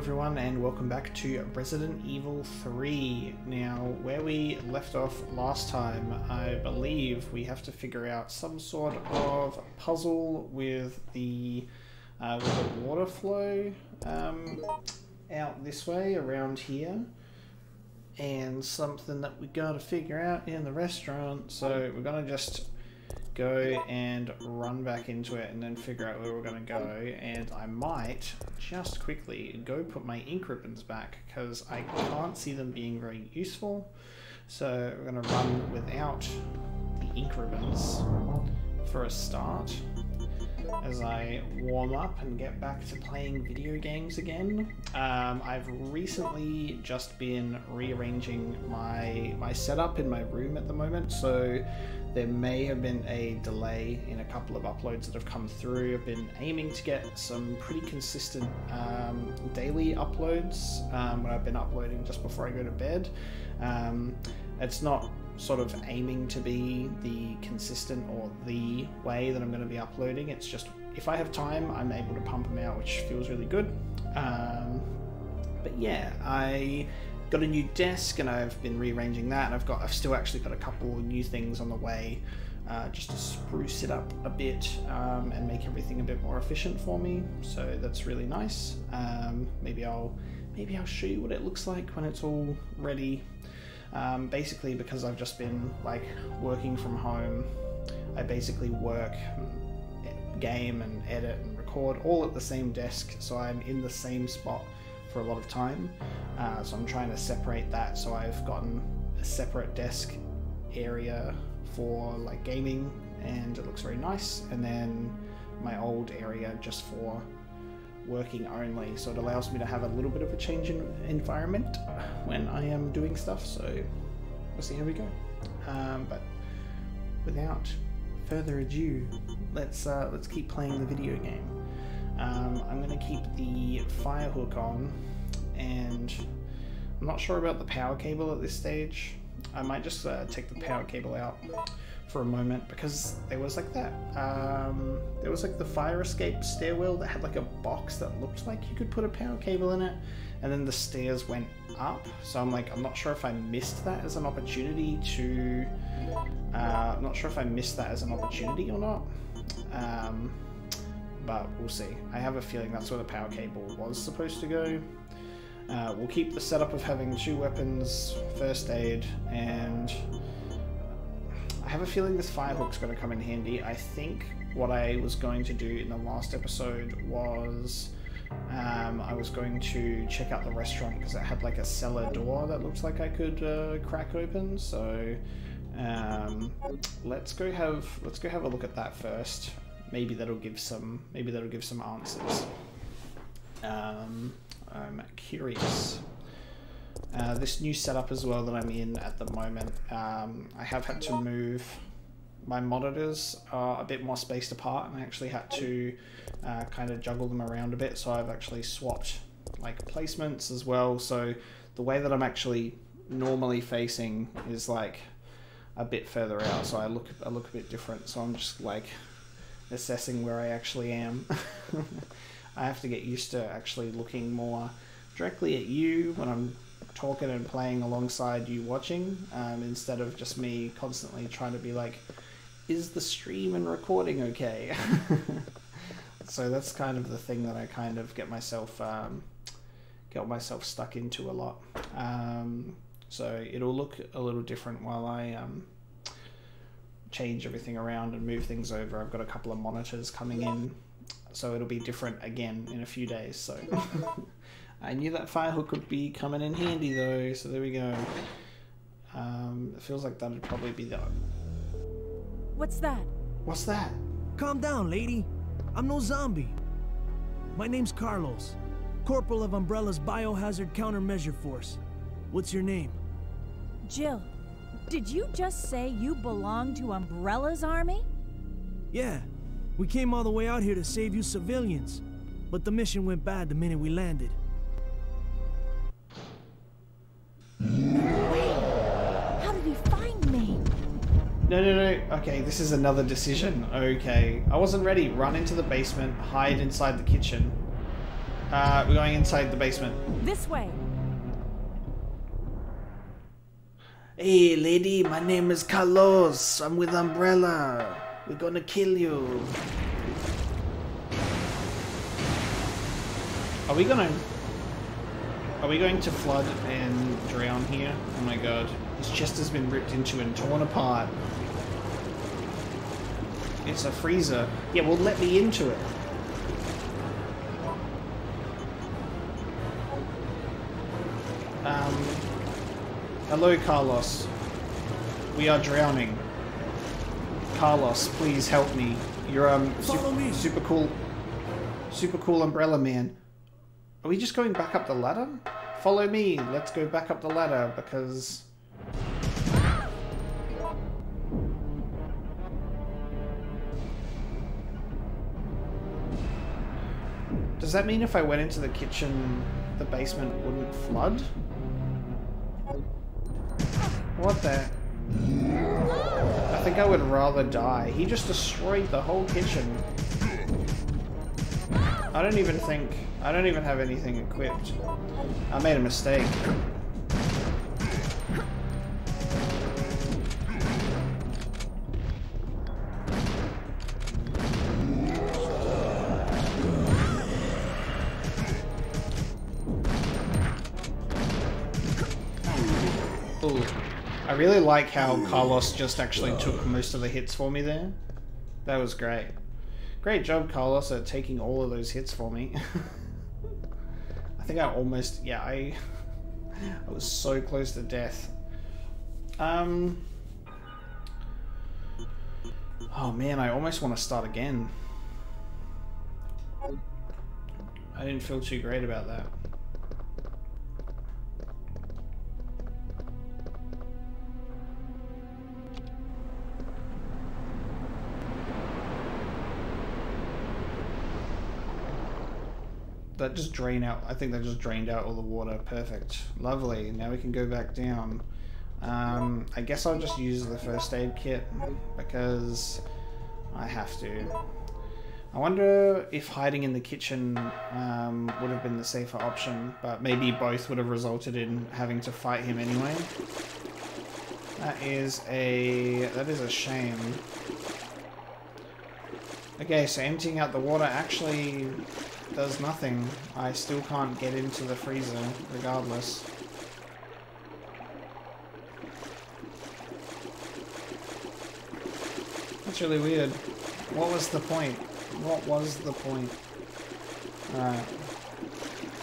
everyone, and welcome back to Resident Evil 3. Now, where we left off last time, I believe we have to figure out some sort of puzzle with the water flow out this way, around here, and something that we gotta figure out in the restaurant, so we're gonna just go and run back into it and then figure out where we're going to go. And I might just quickly go put my ink ribbons back because I can't see them being very useful, so we're going to run without the ink ribbons for a start as I warm up and get back to playing video games again. I've recently just been rearranging my setup in my room at the moment, so there may have been a delay in a couple of uploads that have come through. I've been aiming to get some pretty consistent daily uploads when I've been uploading just before I go to bed. It's not sort of aiming to be the consistent or the way that I'm going to be uploading. It's just if I have time, I'm able to pump them out, which feels really good. But yeah, I got a new desk and I've been rearranging that, and I've still actually got a couple of new things on the way just to spruce it up a bit and make everything a bit more efficient for me, so that's really nice. Maybe I'll show you what it looks like when it's all ready. Basically, because I've just been like working from home, I basically work, game and edit and record all at the same desk, so I'm in the same spot for a lot of time. So I'm trying to separate that, so I've gotten a separate desk area for like gaming, and it looks very nice, and then my old area just for working only, so it allows me to have a little bit of a change in environment when I am doing stuff, so we'll see how we go. But without further ado, let's keep playing the video game. I'm going to keep the fire hook on, and I'm not sure about the power cable at this stage. I might just take the power cable out for a moment, because there was like that, there was like the fire escape stairwell that had like a box that looked like you could put a power cable in it, and then the stairs went up, so I'm not sure if I missed that as an opportunity to, I'm not sure if I missed that as an opportunity or not, but we'll see. I have a feeling that's where the power cable was supposed to go. We'll keep the setup of having two weapons, first aid, and I have a feeling this firehook's going to come in handy. I think what I was going to do in the last episode was I was going to check out the restaurant because it had like a cellar door that looked like I could crack open. So let's go have a look at that first. Maybe that'll give some answers. I'm curious. This new setup as well that I'm in at the moment, I have had to move my monitors a bit more spaced apart, and I actually had to kind of juggle them around a bit, so I've actually swapped like placements as well, so the way that I'm actually normally facing is like a bit further out, so I look a bit different, so I'm just like assessing where I actually am. I have to get used to actually looking more directly at you when I'm talking and playing alongside you watching, instead of just me constantly trying to be like, is the stream and recording okay? So that's kind of the thing that I kind of get myself stuck into a lot. So it'll look a little different while I change everything around and move things over. I've got a couple of monitors coming in, so it'll be different again in a few days, so I knew that firehook would be coming in handy though, so there we go. It feels like that'd probably be the... What's that? What's that? Calm down, lady. I'm no zombie. My name's Carlos, Corporal of Umbrella's Biohazard Countermeasure Force. What's your name? Jill. Did you just say you belong to Umbrella's army? Yeah. We came all the way out here to save you civilians, but the mission went bad the minute we landed. Wait, how did he find me? No. Okay, this is another decision. Okay, I wasn't ready. Run into the basement, hide inside the kitchen. We're going inside the basement. This way. Hey, lady, my name is Carlos. I'm with Umbrella. We're gonna kill you. Are we going to flood and drown here? Oh my god. This chest has been ripped into and torn apart. It's a freezer. Yeah, well, let me into it. Hello, Carlos. We are drowning. Carlos, please help me. You're super cool umbrella man. Are we just going back up the ladder? Follow me. Let's go back up the ladder because... Does that mean if I went into the kitchen, the basement wouldn't flood? What the? I think I would rather die. He just destroyed the whole kitchen. I don't even have anything equipped. I made a mistake. I really like how Carlos just actually took most of the hits for me there. That was great. Great job, Carlos, at taking all of those hits for me. I think I almost... Yeah, I was so close to death. Oh man, I almost want to start again. I didn't feel too great about that. That just drained out. I think that just drained out all the water. Perfect. Lovely. Now we can go back down. I guess I'll just use the first aid kit because I have to. I wonder if hiding in the kitchen would have been the safer option, but maybe both would have resulted in having to fight him anyway. That is a shame. Okay, so emptying out the water actually does nothing. I still can't get into the freezer, regardless. That's really weird. What was the point? What was the point? Alright.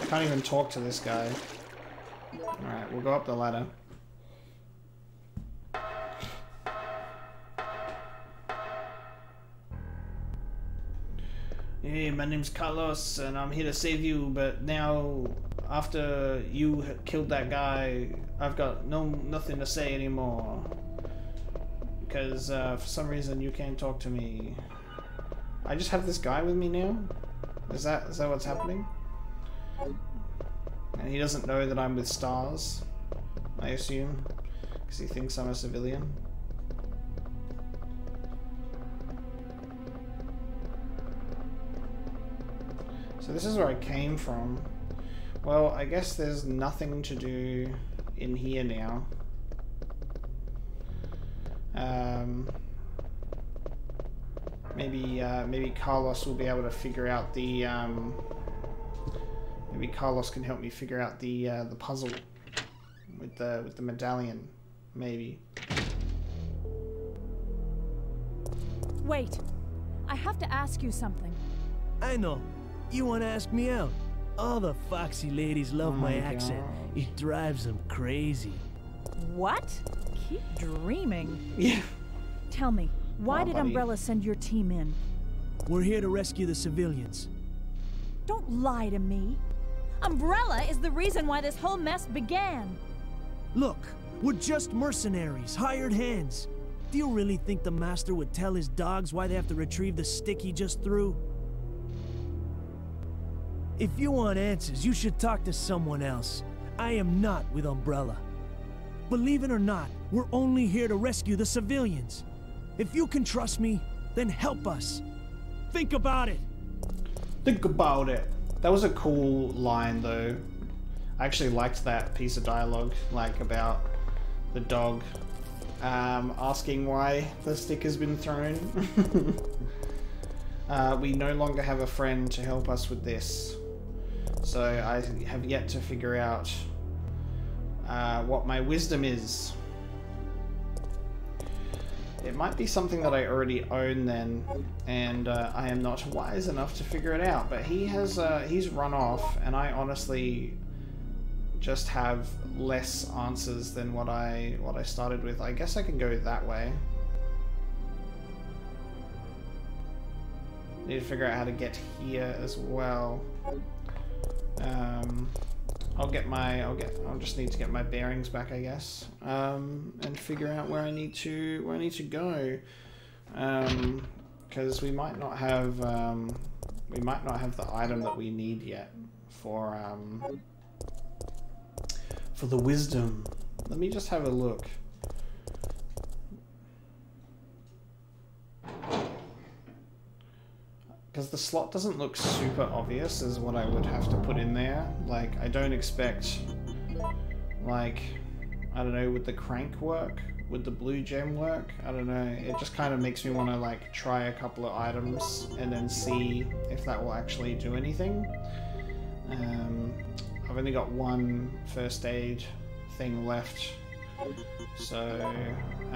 I can't even talk to this guy. Alright, we'll go up the ladder. Hey, my name's Carlos, and I'm here to save you, but now, after you killed that guy, I've got nothing to say anymore. Because, for some reason, you can't talk to me. I just have this guy with me now? Is that what's happening? And he doesn't know that I'm with S.T.A.R.S., I assume, because he thinks I'm a civilian. So this is where I came from. Well, I guess there's nothing to do in here now. Maybe Carlos will be able to figure out the. Maybe Carlos can help me figure out the puzzle with the medallion, maybe. Wait, I have to ask you something. I know. You want to ask me out? All the foxy ladies love my accent. God. It drives them crazy. What? Keep dreaming. Yeah. Tell me, why did Umbrella send your team in? We're here to rescue the civilians. Don't lie to me. Umbrella is the reason why this whole mess began. Look, we're just mercenaries, hired hands. Do you really think the master would tell his dogs why they have to retrieve the stick he just threw? If you want answers, you should talk to someone else. I am not with Umbrella. Believe it or not, we're only here to rescue the civilians. If you can trust me, then help us. Think about it. Think about it. That was a cool line, though. I actually liked that piece of dialogue, like about the dog asking why the sticker's been thrown. We no longer have a friend to help us with this, so I have yet to figure out what my wisdom is. It might be something that I already own then, and I am not wise enough to figure it out. But he has he's run off, and I honestly just have less answers than what I started with. I guess I can go that way. Need to figure out how to get here as well. I'll just need to get my bearings back, I guess, and figure out where I need to go, because we might not have the item that we need yet for the wisdom. Let me just have a look. Because the slot doesn't look super obvious is what I would have to put in there. Like, I don't expect, like, I don't know, would the crank work? Would the blue gem work? I don't know. It just kind of makes me want to, like, try a couple of items and then see if that will actually do anything. I've only got one first aid thing left, so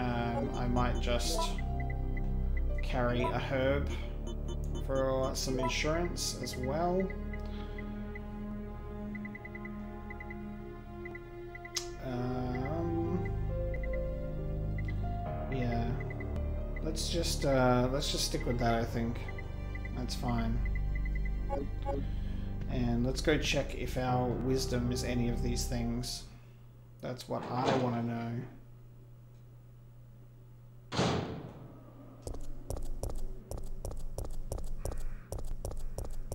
I might just carry a herb for some insurance as well. Yeah, let's just stick with that. I think that's fine. And let's go check if our wisdom is any of these things. That's what I want to know.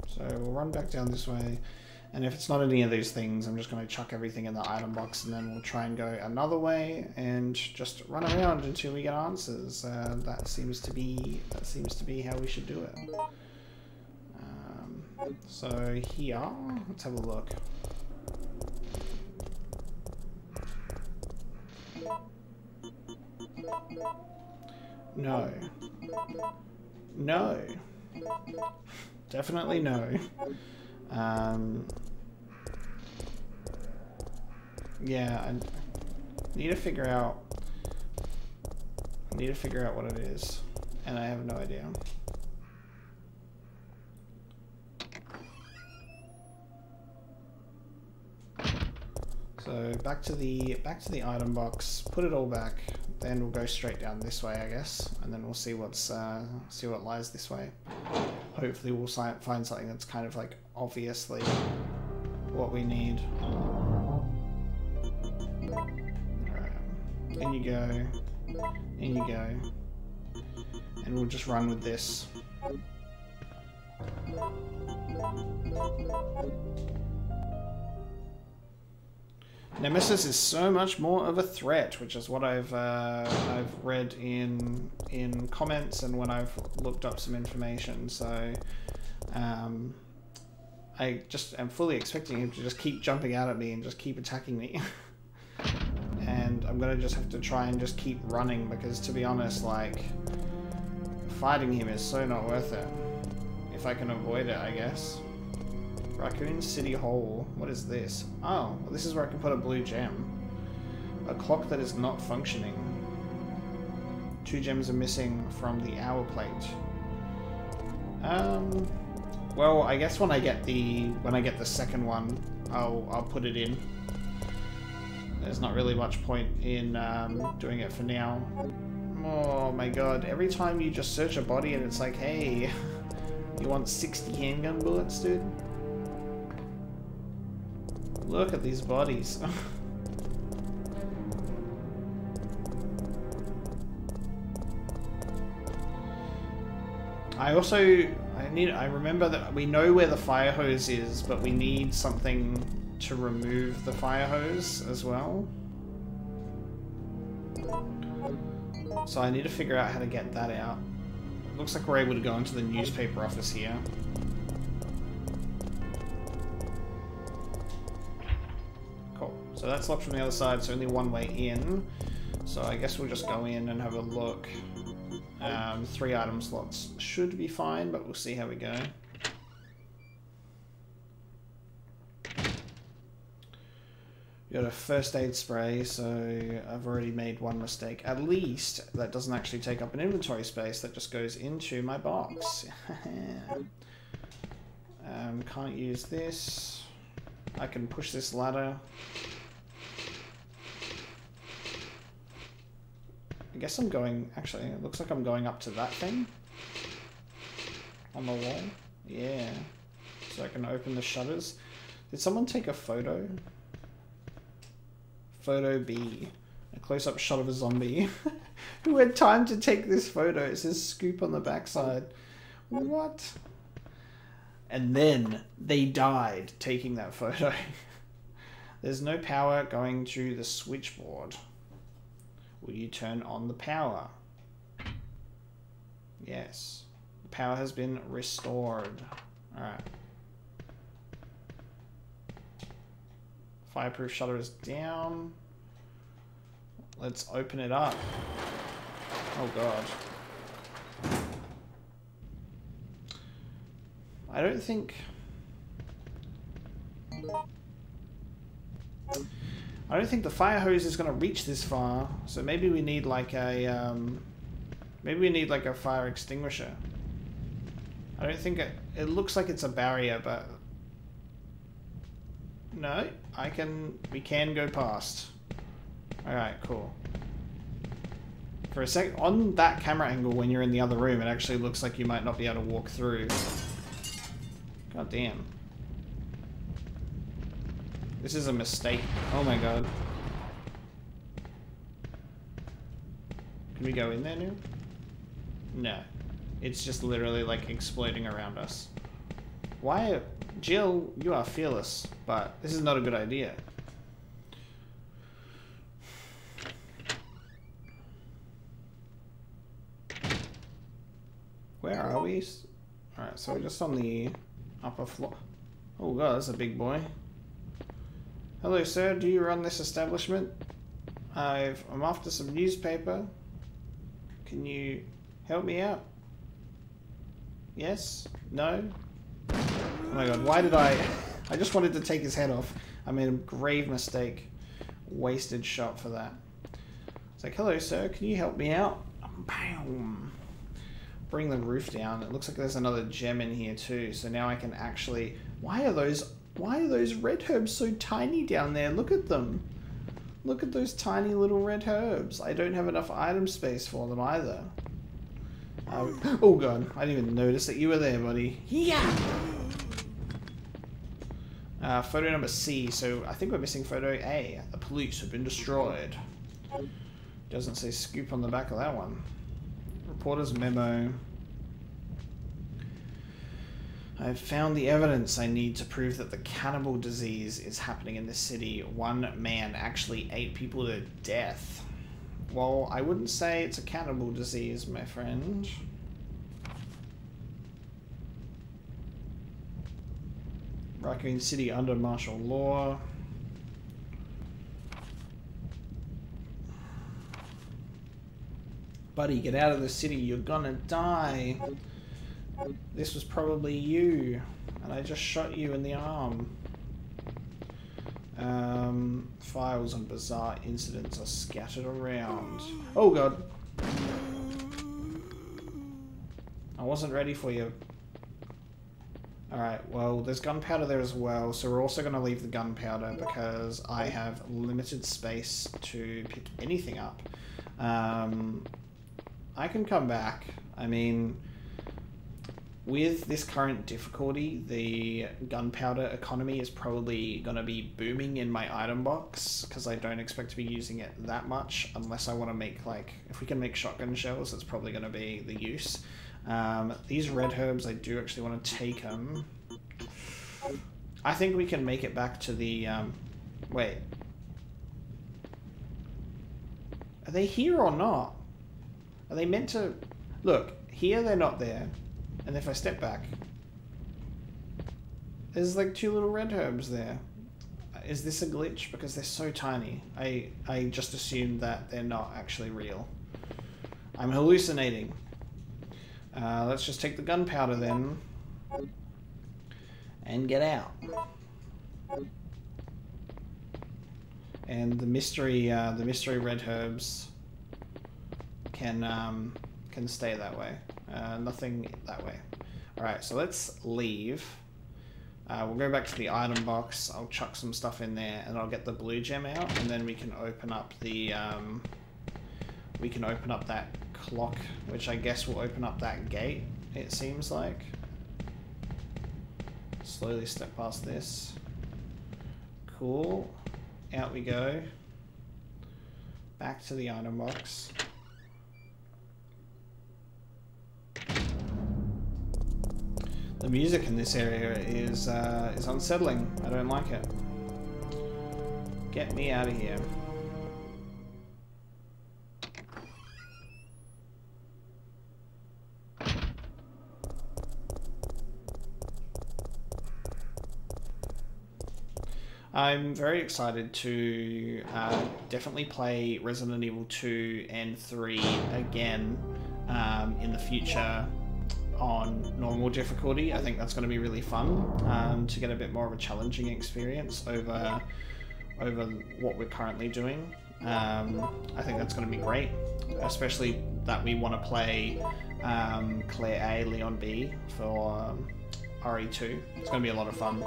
So we'll run back down this way, and if it's not any of these things, I'm just going to chuck everything in the item box, and then we'll try and go another way and just run around until we get answers. That seems to be how we should do it. So here, let's have a look. No. No. Definitely no. Yeah, I need to figure out. I need to figure out what it is, and I have no idea. So back to the item box. Put it all back. Then we'll go straight down this way, I guess, and then we'll see what lies this way. Hopefully we'll find something that's kind of like obviously what we need. Alright, in you go, in you go, and we'll just run with this. Nemesis is so much more of a threat, which is what I've read in comments and when I've looked up some information. So I just am fully expecting him to just keep jumping out at me and just keep attacking me. And I'm gonna just have to try and just keep running, because to be honest, like, fighting him is so not worth it. If I can avoid it, I guess. Raccoon City Hall. What is this? Oh, well, this is where I can put a blue gem. A clock that is not functioning. 2 gems are missing from the hour plate. Well, I guess when I get the second one, I'll put it in. There's not really much point in doing it for now. Oh my god! Every time you just search a body and it's like, hey, you want 60 handgun bullets, dude? Look at these bodies. I remember that we know where the fire hose is, but we need something to remove the fire hose as well. So I need to figure out how to get that out. Looks like we're able to go into the newspaper office here. So that's locked from the other side, so only one way in. So I guess we'll just go in and have a look. 3 item slots should be fine, but we'll see how we go. Got a first aid spray, so I've already made one mistake. At least that doesn't actually take up an inventory space, that just goes into my box. Can't use this. I can push this ladder. I guess I'm going, actually, it looks like I'm going up to that thing on the wall. Yeah. So I can open the shutters. Did someone take a photo? Photo B, a close-up shot of a zombie. Who had time to take this photo? It says scoop on the backside. What? And then they died taking that photo. There's no power going to the switchboard. Will you turn on the power? Yes. The power has been restored. Alright. Fireproof shutter is down. Let's open it up. Oh god. I don't think... the fire hose is going to reach this far, so maybe we need like a... maybe we need like a fire extinguisher. I don't think it... It looks like it's a barrier, but... No, I can... We can go past. Alright, cool. For a sec... On that camera angle, when you're in the other room, it actually looks like you might not be able to walk through. God damn. This is a mistake. Oh my god. Can we go in there now? No. It's just literally, like, exploding around us. Why... Jill, you are fearless, but this is not a good idea. Where are we? Alright, so we're just on the upper floor. Oh god, that's a big boy. Hello sir, do you run this establishment? I'm after some newspaper. Can you help me out? Yes? No? Oh my god, why did I just wanted to take his head off. I made a grave mistake. Wasted shot for that. It's like, hello sir, can you help me out? Bam! Bring the roof down. It looks like there's another gem in here too, so now I can actually... Why are those red herbs so tiny down there? Look at them. Look at those tiny little red herbs. I don't have enough item space for them either. Oh god, I didn't even notice that you were there, buddy. Yeah! Photo number C, so I think we're missing photo A. The police have been destroyed. Doesn't say scoop on the back of that one. Reporter's memo. I've found the evidence I need to prove that the cannibal disease is happening in this city. One man actually ate people to death. Well, I wouldn't say it's a cannibal disease, my friend. Raccoon City under martial law. Buddy, get out of the city. You're gonna die. This was probably you. And I just shot you in the arm. Files and bizarre incidents are scattered around. Oh god. I wasn't ready for you. Alright, well, there's gunpowder there as well, so we're also going to leave the gunpowder because I have limited space to pick anything up. I can come back. I mean, with this current difficulty, the gunpowder economy is probably going to be booming in my item box because I don't expect to be using it that much unless I want to make, like, if we can make shotgun shells, that's probably going to be the use. These red herbs, I do actually want to take them. I think we can make it back to the, wait. Are they here or not? Are they meant to... Look, here they're not there. And if I step back... There's like 2 little red herbs there. Is this a glitch? Because they're so tiny. I just assumed that they're not actually real. I'm hallucinating. Let's just take the gunpowder then. And get out. And the mystery red herbs can stay that way. Nothing that way. Alright, so let's leave. We'll go back to the item box. I'll chuck some stuff in there, and I'll get the blue gem out, and then we can open up the we can open up that clock, which I guess will open up that gate. It seems like. Slowly step past this. Cool. Out we go. Back to the item box. The music in this area is unsettling. I don't like it. Get me out of here. I'm very excited to definitely play Resident Evil 2 and 3 again in the future on normal difficulty. I think that's going to be really fun to get a bit more of a challenging experience over what we're currently doing. I think that's going to be great, especially that we want to play Claire A, Leon B for RE2. It's going to be a lot of fun.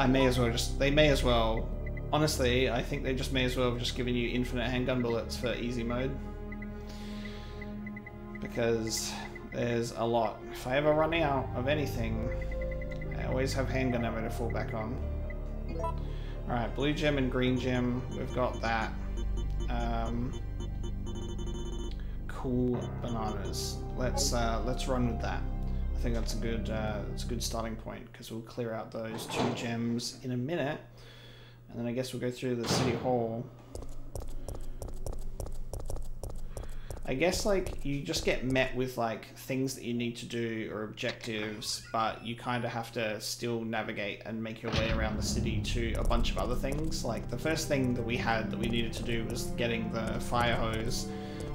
I may as well just, they may as well, honestly, I think they just may as well have just given you infinite handgun bullets for easy mode. Because there's a lot. If I ever run out of anything, I always have handgun ammo to fall back on. Alright, blue gem and green gem, we've got that. Cool bananas. Let's run with that. I think that's a good starting point, because we'll clear out those two gems in a minute, and then I guess we'll go through the city hall. I guess like you just get met with like things that you need to do or objectives, but you kind of have to still navigate and make your way around the city to a bunch of other things. Like the first thing that we had that we needed to do was getting the fire hose,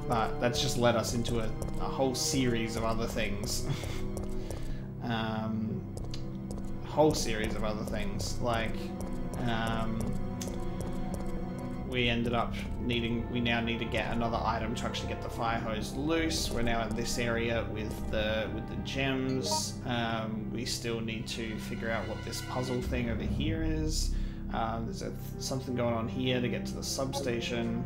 but that's just led us into a whole series of other things. Whole series of other things, like we ended up needing, we now need to get another item to actually get the fire hose loose. We're now in this area with the gems. We still need to figure out what this puzzle thing over here is. There's something going on here to get to the substation.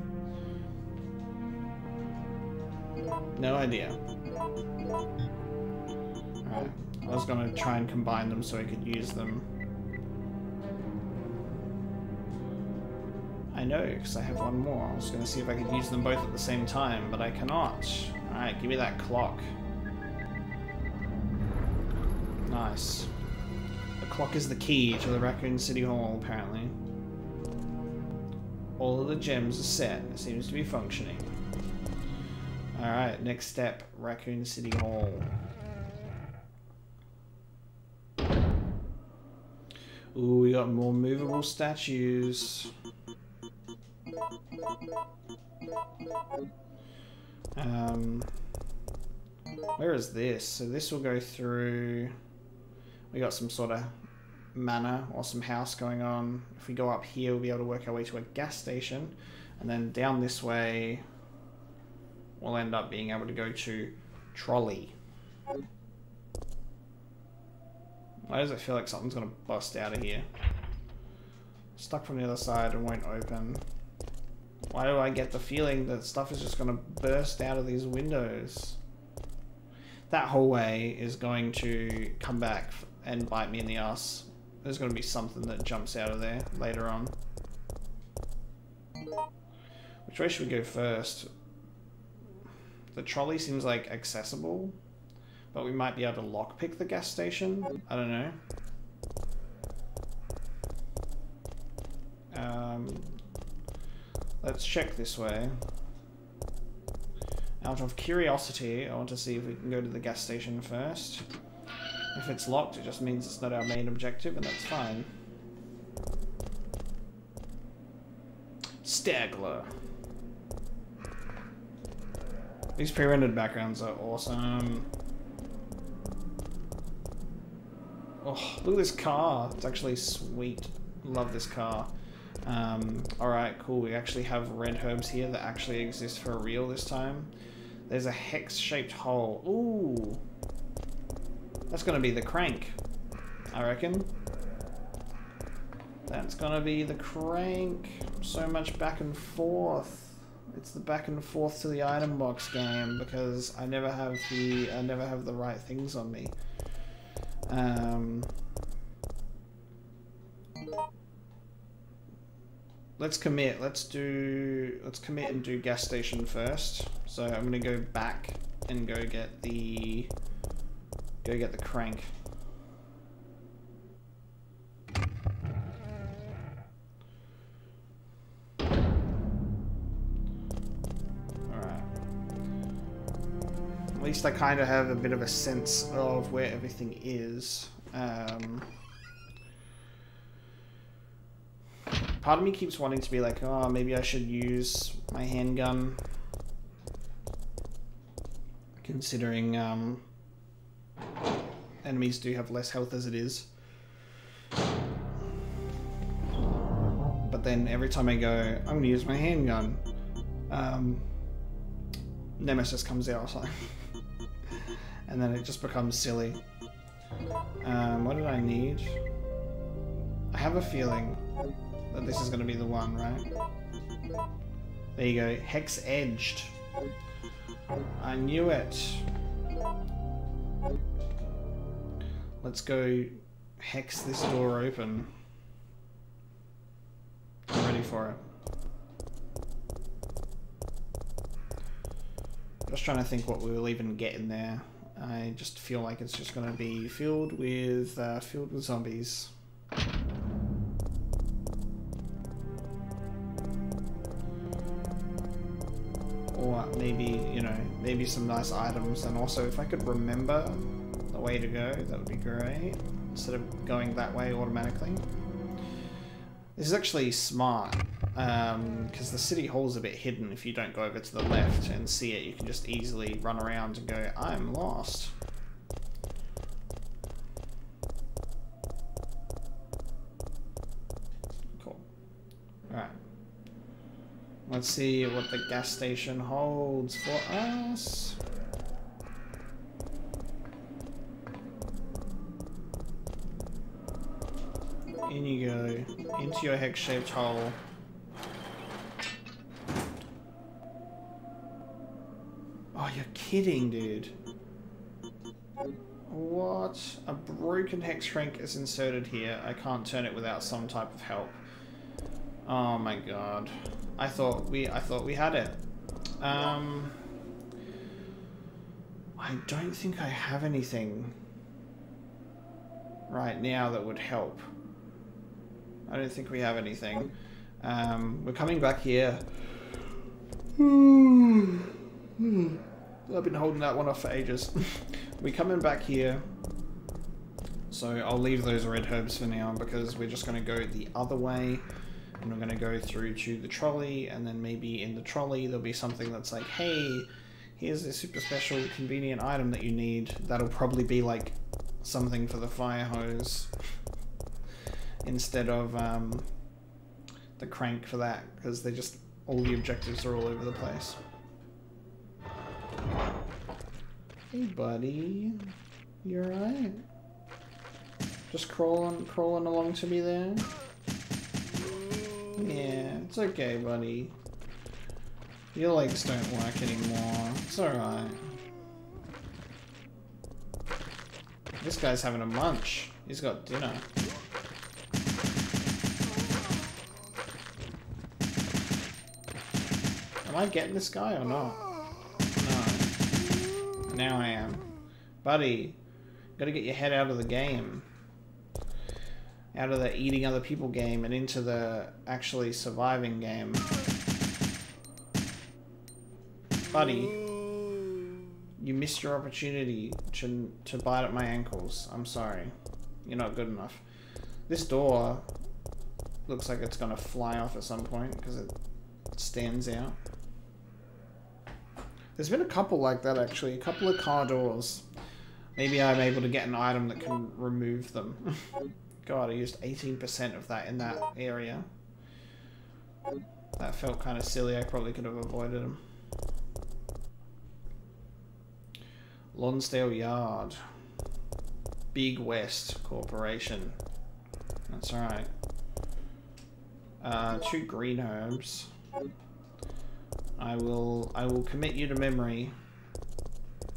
No idea. Alright, I was going to try and combine them so I could use them. I know, because I have one more. I was going to see if I could use them both at the same time, but I cannot. Alright, give me that clock. Nice. The clock is the key to the Raccoon City Hall, apparently. All of the gems are set. It seems to be functioning. Alright, next step, Raccoon City Hall. Ooh, we got more movable statues. Where is this? So this will go through. We got some sort of manor or some house going on. If we go up here, we'll be able to work our way to a gas station, and then down this way, we'll end up being able to go to Trolley. Why does it feel like something's gonna bust out of here? Stuck from the other side and won't open. Why do I get the feeling that stuff is just gonna burst out of these windows? That hallway is going to come back and bite me in the ass. There's gonna be something that jumps out of there later on. Which way should we go first? The trolley seems like accessible. But we might be able to lockpick the gas station. I don't know. Let's check this way. Out of curiosity, I want to see if we can go to the gas station first. If it's locked, it just means it's not our main objective, and that's fine. Stagler. These pre-rendered backgrounds are awesome. Oh, look at this car. It's actually sweet. Love this car. Alright, cool. We actually have red herbs here that actually exist for real this time. There's a hex-shaped hole. Ooh. That's gonna be the crank, I reckon. That's gonna be the crank. So much back and forth. It's the back and forth to the item box game because I never have the right things on me. Let's commit. Let's commit and do gas station first. So I'm gonna go back and go get the crank. At least I kind of have a bit of a sense of where everything is. Part of me keeps wanting to be like, oh, maybe I should use my handgun. Considering enemies do have less health as it is. But then every time I go, I'm going to use my handgun. Nemesis comes out. And then it just becomes silly. What did I need? I have a feeling that this is going to be the one, right? There you go. Hex edged. I knew it. Let's go hex this door open. I'm ready for it. Just trying to think what we will even get in there. I just feel like it's just going to be filled with zombies. Or maybe, you know, maybe some nice items. And also, if I could remember the way to go, that would be great. Instead of going that way automatically. This is actually smart. Because the city hall's a bit hidden. If you don't go over to the left and see it, you can just easily run around and go, I'm lost. Cool. Alright. Let's see what the gas station holds for us. In you go. Into your hex-shaped hole. Oh, you're kidding, dude. What? A broken hex crank is inserted here. I can't turn it without some type of help. Oh my god. I thought we had it. I don't think I have anything right now that would help. I don't think we have anything. We're coming back here. I've been holding that one off for ages. We're coming back here. So I'll leave those red herbs for now because we're just going to go the other way. And we're going to go through to the trolley. And then maybe in the trolley there'll be something that's like, hey, here's a super special convenient item that you need. That'll probably be like something for the fire hose. Instead of the crank for that. Because they just, all the objectives are all over the place. Hey buddy, you alright? Just crawling along to me there? Yeah, it's okay buddy. Your legs don't work anymore, it's alright. This guy's having a munch, he's got dinner. Am I getting this guy or not? Now I am. Buddy, gotta get your head out of the game. Out of the eating other people game and into the actually surviving game. Buddy, You missed your opportunity to bite at my ankles. I'm sorry. You're not good enough. This door looks like it's gonna fly off at some point because it stands out. There's been a couple like that actually, a couple of car doors. Maybe I'm able to get an item that can remove them. God, I used 18% of that in that area. That felt kind of silly, I probably could have avoided them. Lonsdale Yard. Big West Corporation. That's alright. 2 green herbs. I will commit you to memory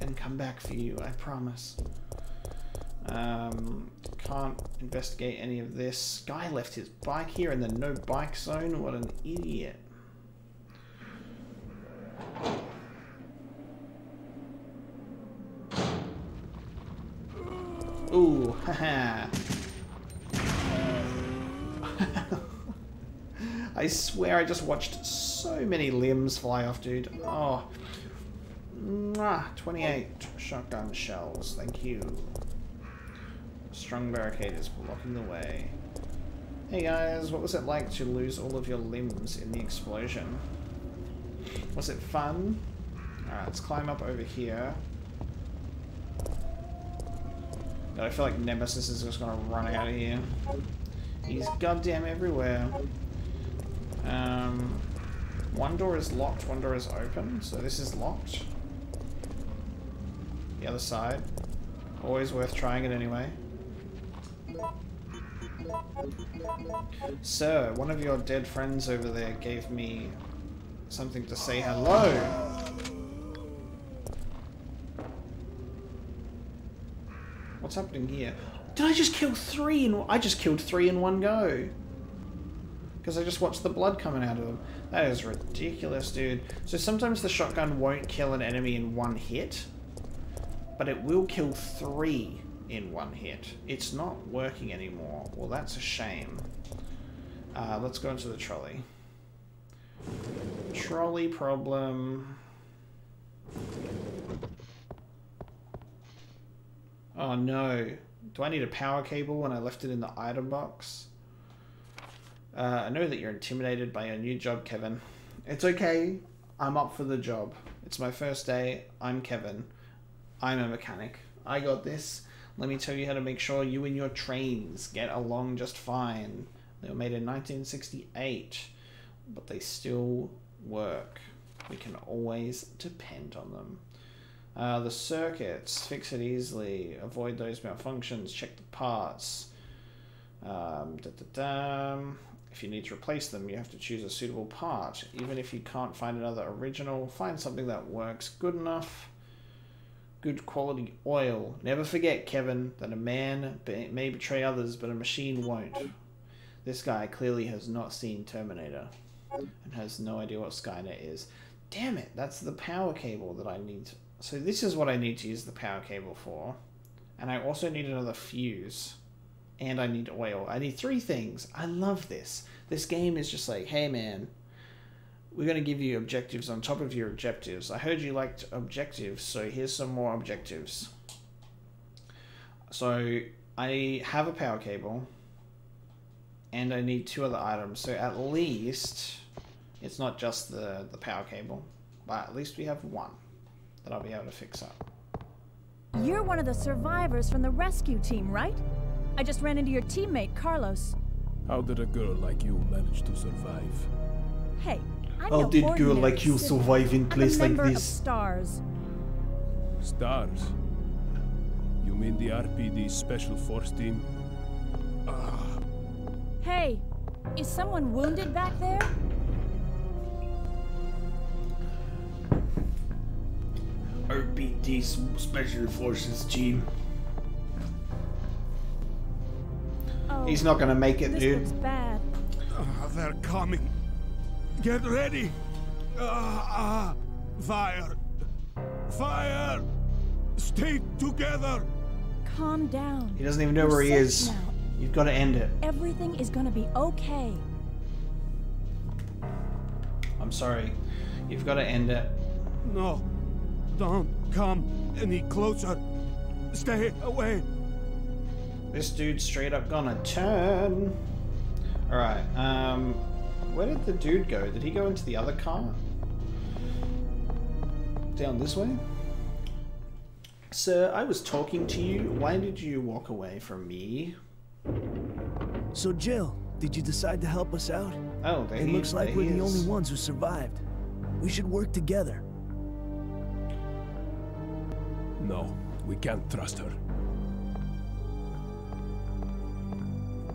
and come back for you, I promise. Can't investigate any of this. Guy left his bike here in the no bike zone. What an idiot. Ooh, haha. I swear I just watched so many limbs fly off, dude. Oh. 28 shotgun shells, thank you. Strong barricade is blocking the way. Hey guys, what was it like to lose all of your limbs in the explosion? Was it fun? Alright, let's climb up over here. God, I feel like Nemesis is just gonna run out of here. He's goddamn everywhere. 1 door is locked, 1 door is open, so this is locked. The other side. Always worth trying it anyway. Sir, one of your dead friends over there gave me something to say hello. What's happening here? Did I just kill 3 in one? I just killed 3 in one go. Because I just watched the blood coming out of them. That is ridiculous, dude. So sometimes the shotgun won't kill an enemy in one hit, but it will kill 3 in one hit. It's not working anymore. Well, that's a shame. Let's go into the trolley. Trolley problem. Oh no. Do I need a power cable when I left it in the item box? I know that you're intimidated by your new job, Kevin. It's okay. I'm up for the job. It's my first day. I'm Kevin. I'm a mechanic. I got this. Let me tell you how to make sure you and your trains get along just fine. They were made in 1968, but they still work. We can always depend on them. The circuits. Fix it easily. Avoid those malfunctions. Check the parts. If you need to replace them, you have to choose a suitable part. Even if you can't find another original, find something that works good enough. Good quality oil. Never forget, Kevin, that a man may betray others, but a machine won't. This guy clearly has not seen Terminator and has no idea what Skynet is. Damn it, that's the power cable that I need. So this is what I need to use the power cable for. And I also need another fuse. And I need oil. I need 3 things. I love this. This game is just like, hey man, we're going to give you objectives on top of your objectives. I heard you liked objectives, so here's some more objectives. So I have a power cable and I need 2 other items. So at least it's not just the power cable, but at least we have 1 that I'll be able to fix up. You're one of the survivors from the rescue team, right? I just ran into your teammate, Carlos. How did a girl like you manage to survive? Hey, I'm how did a girl like you survive in place like this? S.T.A.R.S. S.T.A.R.S.? You mean the RPD Special Force Team? Ugh. Hey, is someone wounded back there? RPD Special Forces Team. He's not gonna make it, dude. Bad. They're coming. Get ready. Fire. Fire. Stay together. Calm down. He doesn't even know where he is. Now. You've got to end it. Everything is gonna be okay. I'm sorry. You've got to end it. No. Don't come any closer. Stay away. This dude's straight up gonna turn. Alright, where did the dude go? Did he go into the other car? Down this way? Sir, I was talking to you. Why did you walk away from me? So Jill, did you decide to help us out? Oh, there he is. It looks like we're the only ones who survived. We should work together. No, we can't trust her.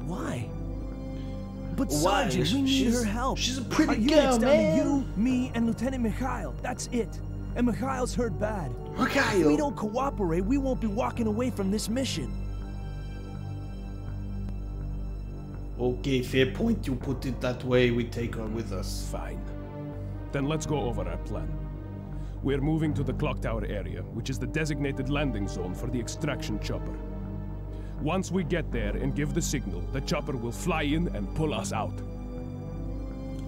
Why? But why? Sergeant, we need her help. She's a pretty girl, man. You, me, and Lieutenant Mikhail. That's it. And Mikhail's heard bad. Mikhail. If we don't cooperate, we won't be walking away from this mission. Okay, fair point. You put it that way. We take her with us. Fine. Then let's go over our plan. We're moving to the clock tower area, which is the designated landing zone for the extraction chopper. Once we get there and give the signal, the chopper will fly in and pull us out.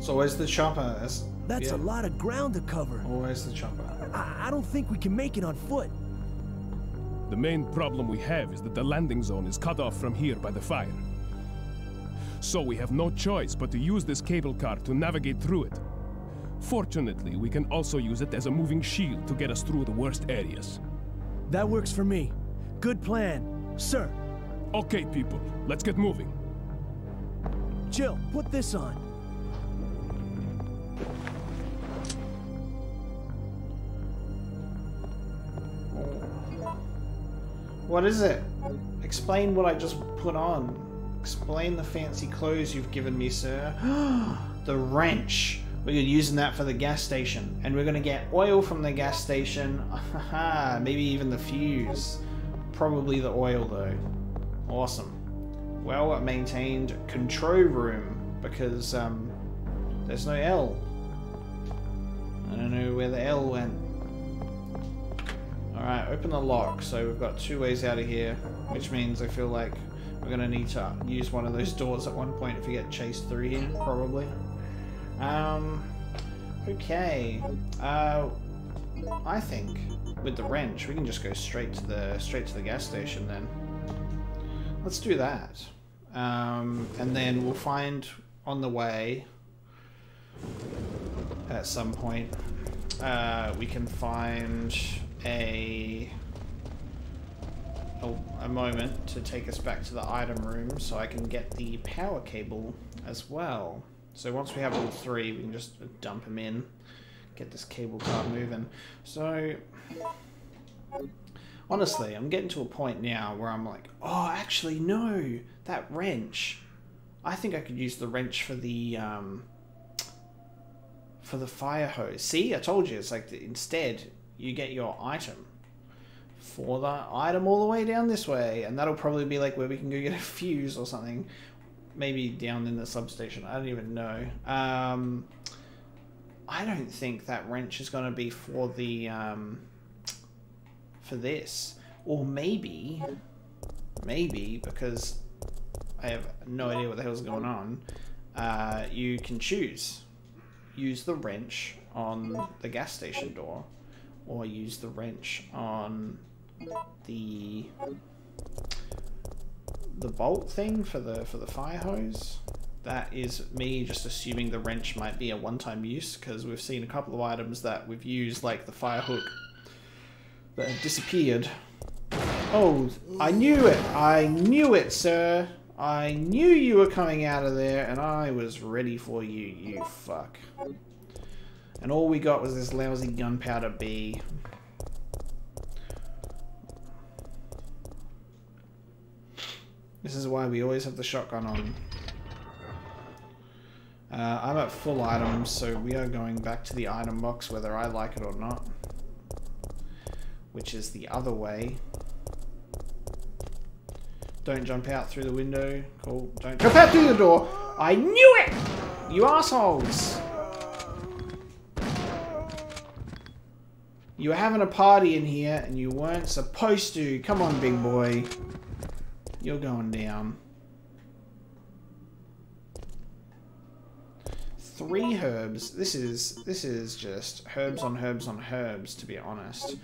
So where's the chopper? That's a lot of ground to cover. Oh, where's the chopper? I don't think we can make it on foot. The main problem we have is that the landing zone is cut off from here by the fire. So we have no choice but to use this cable car to navigate through it. Fortunately, we can also use it as a moving shield to get us through the worst areas. That works for me. Good plan, sir. Okay, people, let's get moving. Jill, put this on. What is it? Explain what I just put on. Explain the fancy clothes you've given me, sir. The wrench. We're using that for the gas station. And we're gonna get oil from the gas station. Haha, maybe even the fuse. Probably the oil, though. Awesome. Well maintained control room, because there's no L. I don't know where the L went. Alright, open the lock. So we've got two ways out of here, which means I feel like we're going to need to use one of those doors at one point if we get chased through here, probably. Okay. I think with the wrench we can just go straight to the gas station then. Let's do that. And then we'll find on the way at some point we can find a moment to take us back to the item room so I can get the power cable as well. So once we have all three, we can just dump them in, get this cable car moving. So honestly, I'm getting to a point now where I'm like, oh, actually, no, that wrench. I think I could use the wrench for the fire hose. See, I told you, it's like instead you get your item for the item all the way down this way, and that'll probably be like where we can go get a fuse or something. Maybe down in the substation. I don't even know. I don't think that wrench is going to be for the for this, or maybe because I have no idea what the hell's going on. You can choose use the wrench on the gas station door, or use the wrench on the bolt thing for the fire hose. That is me just assuming the wrench might be a one-time use, because we've seen a couple of items that we've used, like the fire hook, that have disappeared. Oh, I knew it! I knew it, sir! I knew you were coming out of there, and I was ready for you, you fuck. And all we got was this lousy gunpowder bee. This is why we always have the shotgun on. I'm at full items, so we are going back to the item box whether I like it or not. Which is the other way. Don't jump out through the window. Cool. Don't jump out through the door! I knew it! You assholes! You were having a party in here and you weren't supposed to. Come on, big boy. You're going down. three herbs. This is just herbs on herbs on herbs, to be honest.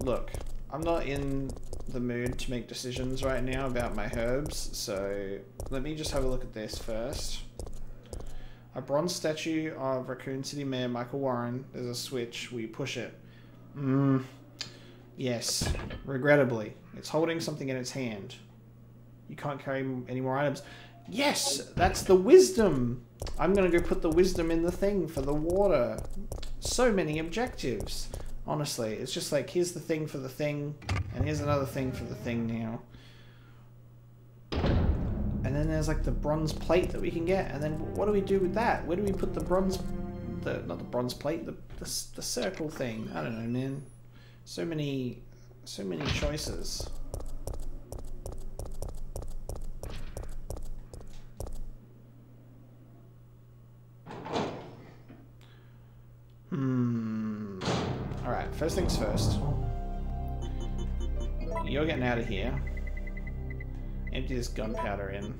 Look, I'm not in the mood to make decisions right now about my herbs, so let me just have a look at this first. A bronze statue of Raccoon City Mayor Michael Warren. There's a switch. We push it. Yes. Regrettably, it's holding something in its hand. You can't carry any more items. Yes, that's the wisdom. I'm going to go put the wisdom in the thing for the water. So many objectives. Honestly, it's just like, here's the thing for the thing, and here's another thing for the thing now. And then there's like the bronze plate that we can get, and then what do we do with that? Where do we put the bronze... not the bronze plate, the circle thing. I don't know, man. So many choices. Alright, first things first. You're getting out of here. Empty this gunpowder in.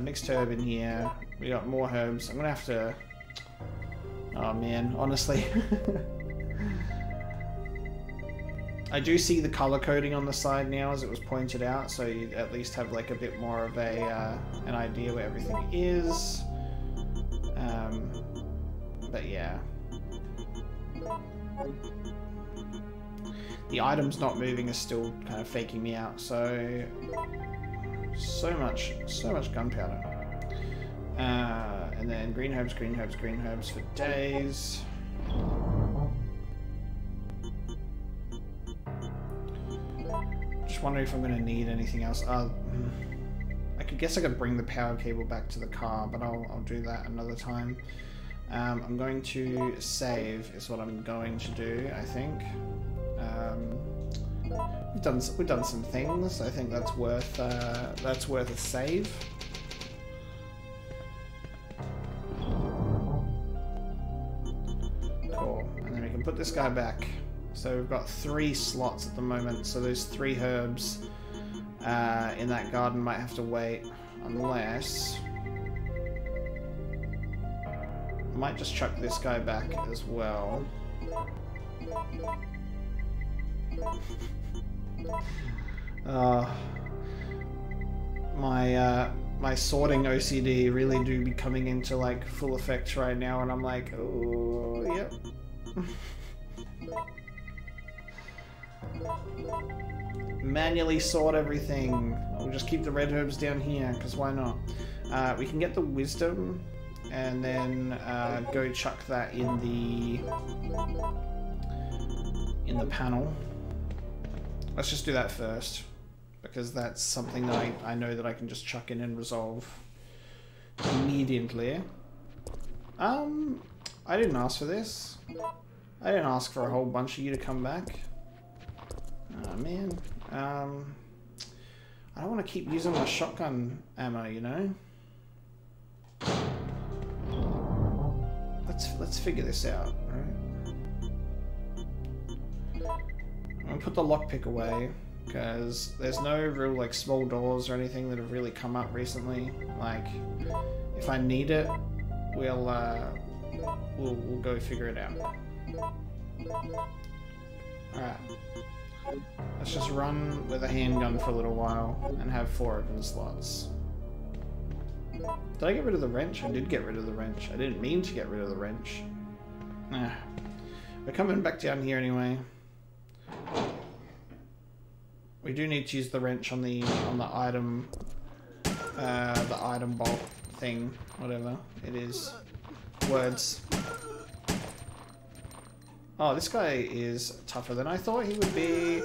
Mixed herb in here. We got more herbs. I'm gonna have to... Oh man, honestly. I do see the color coding on the side now, as it was pointed out, so you at least have like a bit more of a an idea where everything is. But yeah. The items not moving is still kind of faking me out, so much gunpowder. And then green herbs for days. Just wondering if I'm going to need anything else. I guess I could bring the power cable back to the car, but I'll do that another time. I'm going to save is what I'm going to do, I think. We've done some things. I think that's worth a save. Cool. And then we can put this guy back. So we've got 3 slots at the moment. So those 3 herbs in that garden might have to wait, unless I might just chuck this guy back as well. My sorting OCD really do be coming into like full effect right now, and I'm like, oh, yep. Manually sort everything. I'll just keep the red herbs down here, because why not? We can get the wisdom, and then go chuck that in the panel. Let's just do that first, because that's something that I know that I can just chuck in and resolve immediately. I didn't ask for this. I didn't ask for a whole bunch of you to come back. Oh man. I don't want to keep using my shotgun ammo, you know? Let's figure this out, right? I'm gonna put the lockpick away, because there's no real like small doors or anything that have really come up recently. Like, if I need it, we'll go figure it out. Alright. Let's just run with a handgun for a little while and have 4 open slots. Did I get rid of the wrench? I did get rid of the wrench. I didn't mean to get rid of the wrench. Nah. We're coming back down here anyway. We do need to use the wrench on the item bolt thing, whatever it is. Words. Oh, this guy is tougher than I thought he would be.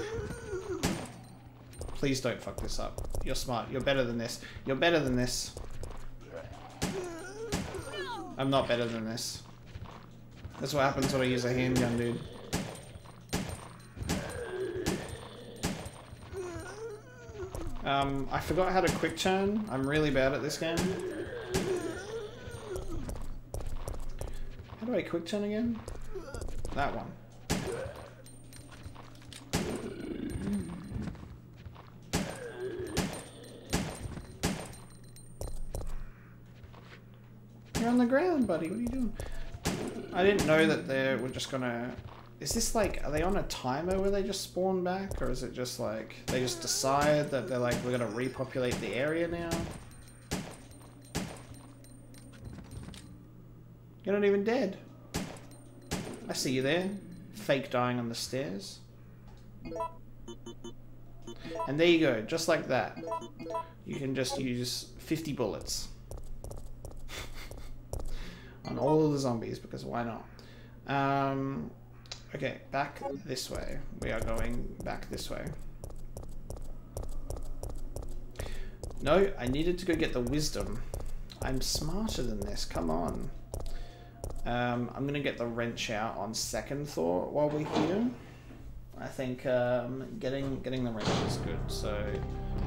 Please don't fuck this up. You're smart. You're better than this. You're better than this. I'm not better than this. That's what happens when I use a handgun, dude. I forgot how to quick turn. I'm really bad at this game. How do I quick turn again? That one. the ground, buddy. What are you doing? I didn't know that they were just gonna... Is this like, are they on a timer where they just spawn back? Or is it just like, they just decide that they're like, we're gonna repopulate the area now? You're not even dead. I see you there. Fake dying on the stairs. And there you go, just like that. You can just use 50 bullets. on all of the zombies, because why not? Okay, back this way. We are going back this way. No, I needed to go get the wisdom. I'm smarter than this, come on. I'm gonna get the wrench out on second thought while we're here. I think getting the wrench is good, so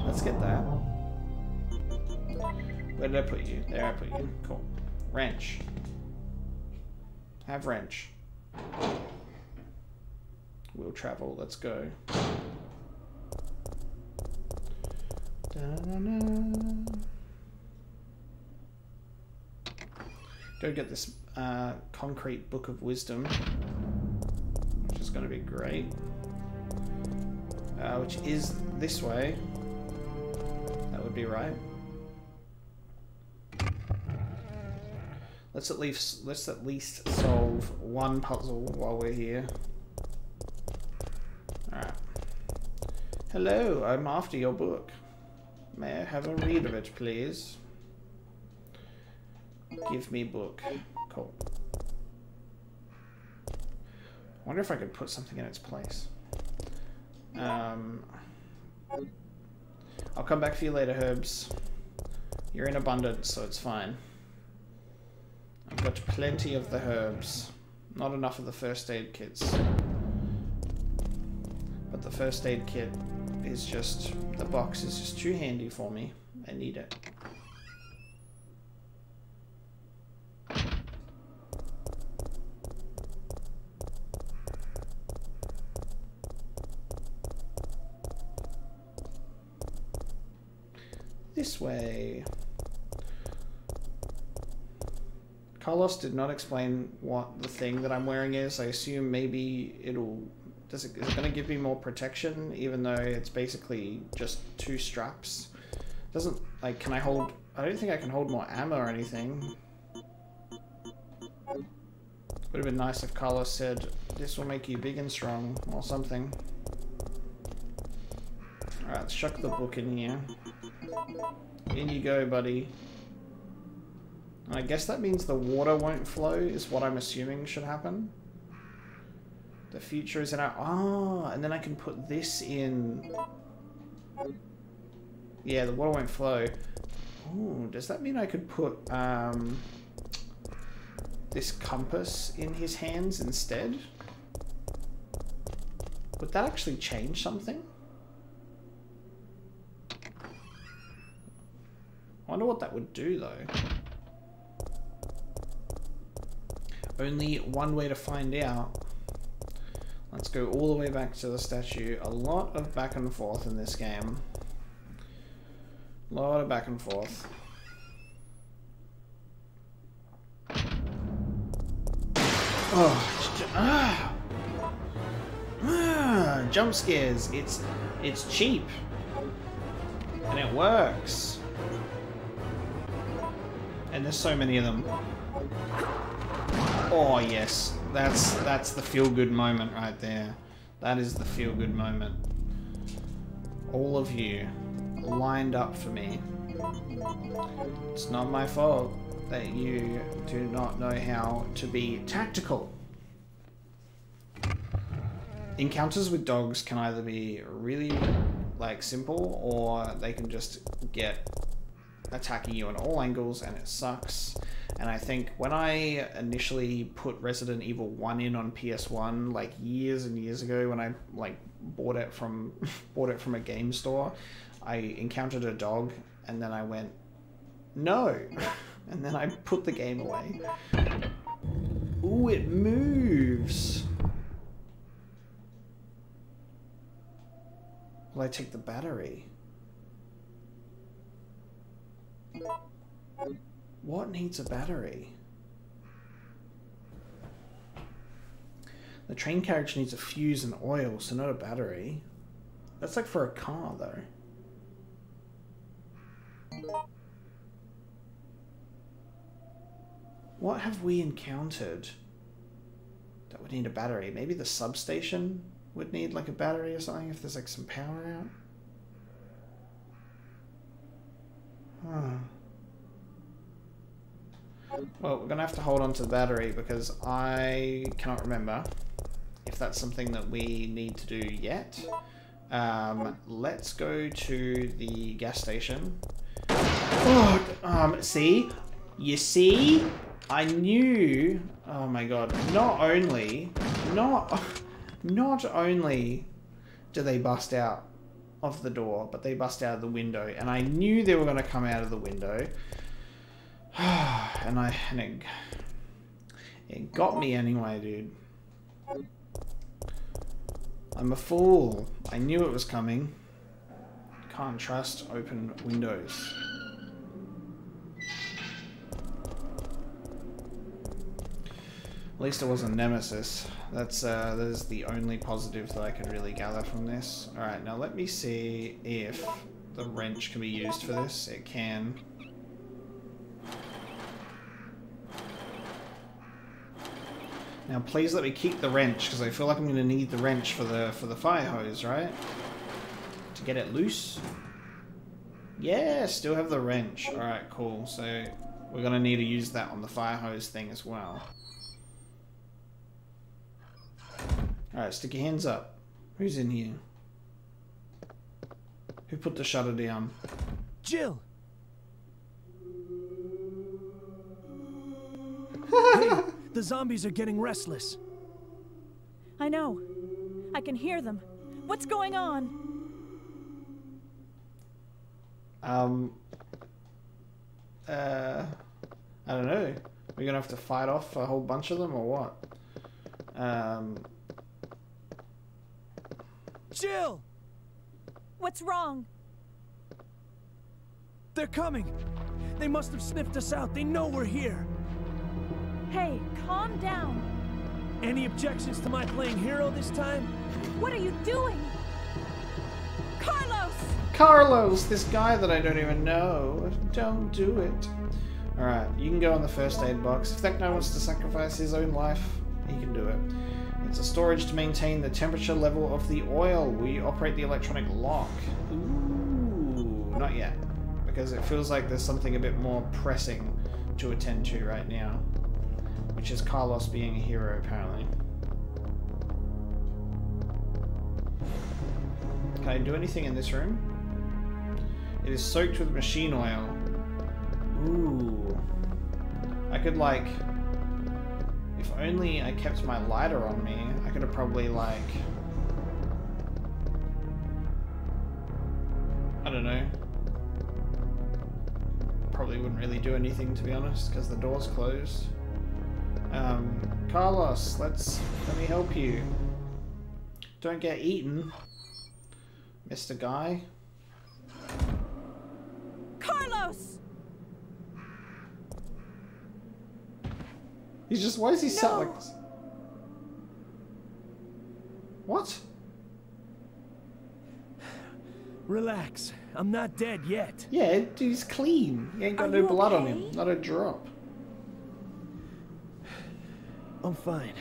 let's get that. Where did I put you? There I put you, cool. Wrench. Have wrench. We'll travel, let's go. Go get this concrete book of wisdom, which is going to be great. Which is this way. That would be right. Let's at least solve one puzzle while we're here. Hello, I'm after your book. May I have a read of it, please? Give me book. Cool. I wonder if I could put something in its place. I'll come back for you later, Herbs. You're in abundance, so it's fine. I've got plenty of the herbs. Not enough of the first aid kits. But the first aid kit... is just, the box is just too handy for me. I need it. This way. Carlos did not explain what the thing that I'm wearing is. I assume maybe it'll... Is it going to give me more protection, even though it's basically just two straps? Doesn't, like, can I hold... I don't think I can hold more ammo or anything. Would have been nice if Carlos said, this will make you big and strong, or something. Alright, let's chuck the book in here. In you go, buddy. And I guess that means the water won't flow, is what I'm assuming should happen. The future is in our... Oh, and then I can put this in... Yeah, the water won't flow. Oh, does that mean I could put this compass in his hands instead? Would that actually change something? I wonder what that would do, though. Only one way to find out. Let's go all the way back to the statue. A lot of back and forth in this game. A lot of back and forth. Oh, jump scares. It's cheap. And it works. And there's so many of them. Oh, yes. That's the feel-good moment right there. That is the feel-good moment. All of you lined up for me. It's not my fault that you do not know how to be tactical. Encounters with dogs can either be really, like, simple, or they can just get attacking you in all angles, and it sucks. And I think when I initially put Resident Evil 1 in on PS1, like years and years ago, when I like bought it from a game store, I encountered a dog, and then I went, no, and then I put the game away. Ooh, it moves. Will I take the battery? What needs a battery? The train carriage needs a fuse and oil, so not a battery. That's like for a car, though. What have we encountered that would need a battery? Maybe the substation would need like a battery or something if there's like some power out. Well, we're going to have to hold on to the battery because I cannot remember if that's something that we need to do yet. Let's go to the gas station. Oh, see? You see? I knew... Oh my god. Not only do they bust out of the door, but they bust out of the window. And I knew they were going to come out of the window. And it got me anyway, dude. I'm a fool. I knew it was coming. Can't trust open windows. At least it wasn't Nemesis. That is the only positive that I could really gather from this. Alright, now let me see if the wrench can be used for this. It can. Now please let me keep the wrench, because I feel like I'm going to need the wrench for the fire hose, right? To get it loose. Yeah, still have the wrench. Alright, cool. So we're going to need to use that on the fire hose thing as well. Alright, stick your hands up. Who's in here? Who put the shutter down? Jill! Hey. The zombies are getting restless. I know. I can hear them. What's going on? I don't know. We're gonna have to fight off a whole bunch of them or what? Jill! What's wrong? They're coming. They must have sniffed us out. They know we're here. Hey, calm down. Any objections to my playing hero this time? What are you doing? Carlos! Carlos, this guy that I don't even know. Don't do it. Alright, you can go on the first aid box. If that guy wants to sacrifice his own life, he can do it. It's a storage to maintain the temperature level of the oil. We operate the electronic lock. Ooh, not yet. Because it feels like there's something a bit more pressing to attend to right now. Which is Carlos being a hero, apparently. Can I do anything in this room? It is soaked with machine oil. Ooh. I could, like... If only I kept my lighter on me, I could have probably, like... I don't know. Probably wouldn't really do anything, to be honest, because the door's closed. Carlos, let me help you. Don't get eaten, Mr. Guy. Carlos! He's just, why is he sat like this? What? Relax, I'm not dead yet. Yeah, he's clean. He ain't got no blood on him, not a drop. I'm fine.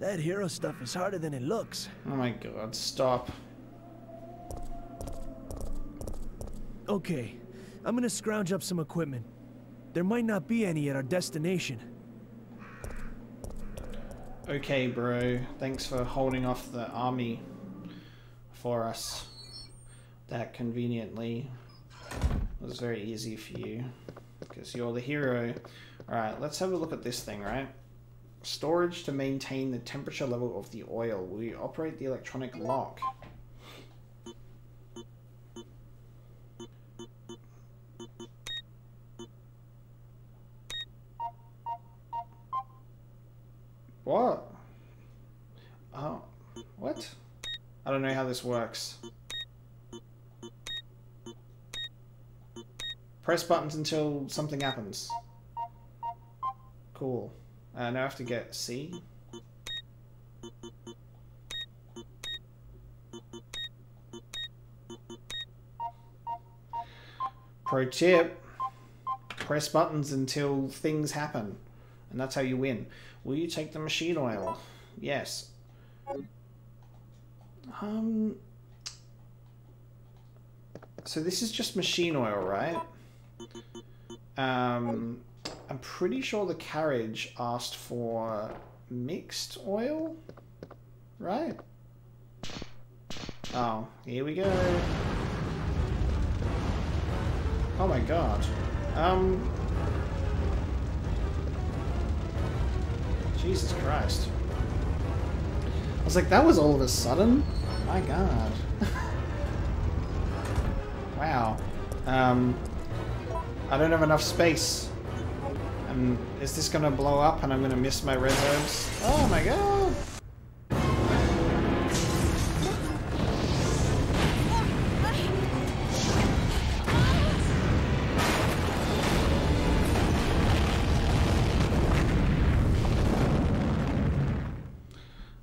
That hero stuff is harder than it looks. Oh my god, stop. Okay, I'm gonna scrounge up some equipment. There might not be any at our destination. Okay, bro. Thanks for holding off the army for us. That conveniently was very easy for you. Because you're the hero. Alright, let's have a look at this thing, right? Storage to maintain the temperature level of the oil. We operate the electronic lock. What? Oh. What? I don't know how this works. Press buttons until something happens. Cool. Now I have to get C. Pro tip, press buttons until things happen, and that's how you win. Will you take the machine oil? Yes. So this is just machine oil, right? I'm pretty sure the carriage asked for mixed oil, right? Oh, here we go. Oh my god. Jesus Christ. I was like, that was all of a sudden? My god. Wow. I don't have enough space. Is this gonna blow up and I'm gonna miss my red herbs? Oh my god!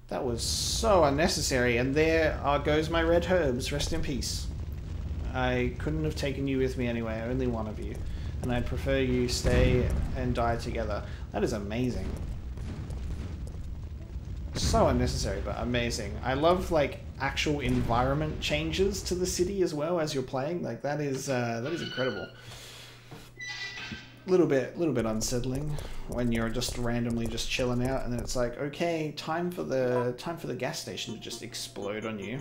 That was so unnecessary, and there goes my red herbs. Rest in peace. I couldn't have taken you with me anyway, only one of you. And I'd prefer you stay and die together. That is amazing. So unnecessary, but amazing. I love, like, actual environment changes to the city as well as you're playing. Like, that is incredible. Little bit unsettling when you're just randomly just chilling out, and then it's like, okay, time for the gas station to just explode on you.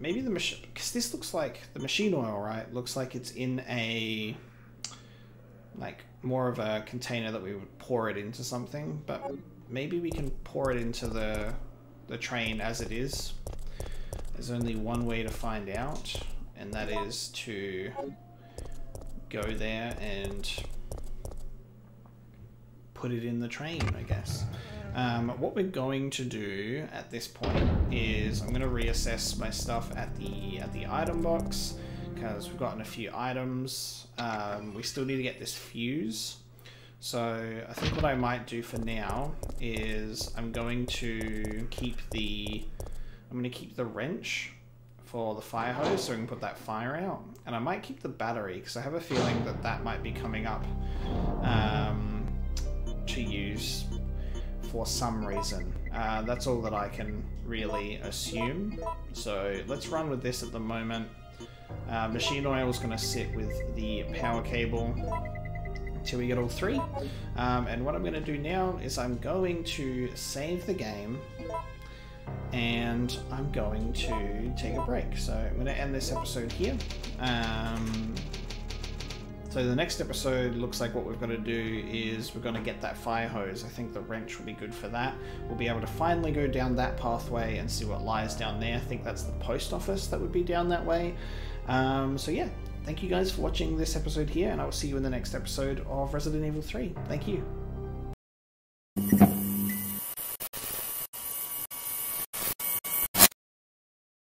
Maybe the machine, because this looks like the machine oil, right? Looks like it's in a, like, more of a container that we would pour it into something, but maybe we can pour it into the train as it is. There's only one way to find out, and that is to go there and put it in the train, I guess. What we're going to do at this point is I'm going to reassess my stuff at the item box, because we've gotten a few items. We still need to get this fuse. So I think what I might do for now is I'm going to keep the wrench for the fire hose so we can put that fire out. And I might keep the battery, because I have a feeling that that might be coming up to use for some reason. That's all that I can really assume. So let's run with this at the moment. Machine oil is going to sit with the power cable until we get all three. And what I'm going to do now is I'm going to save the game and I'm going to take a break. So I'm going to end this episode here. So the next episode looks like what we've got to do is we're going to get that fire hose. I think the wrench will be good for that. We'll be able to finally go down that pathway and see what lies down there. I think that's the post office that would be down that way. So yeah, thank you guys for watching this episode here, and I will see you in the next episode of Resident Evil 3. Thank you.